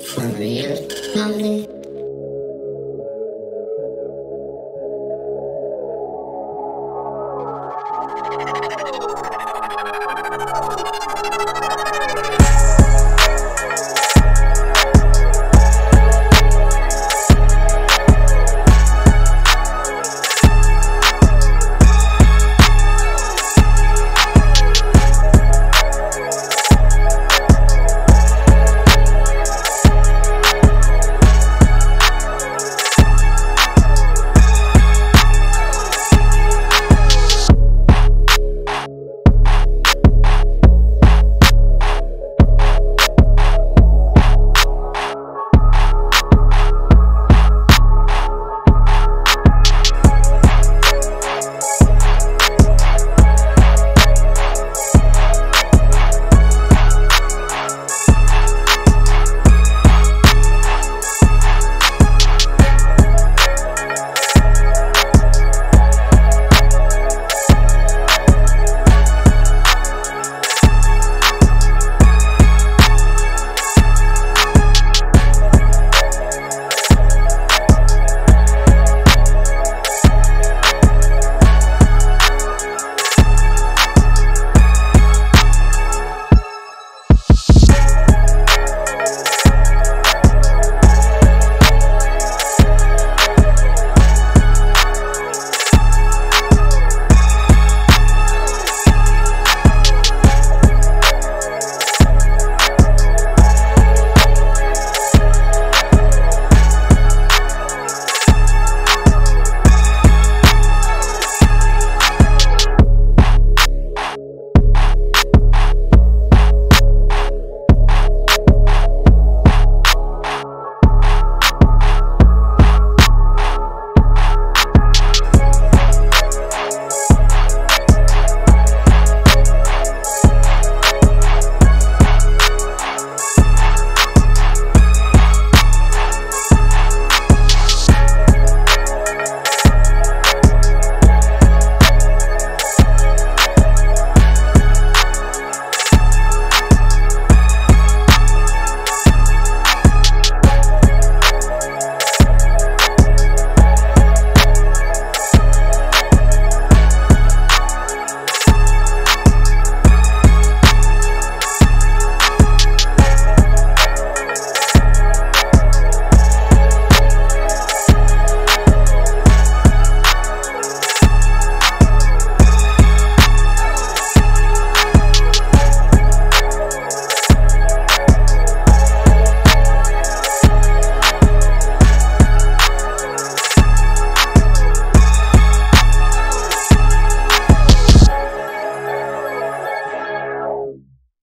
For real, Mommy?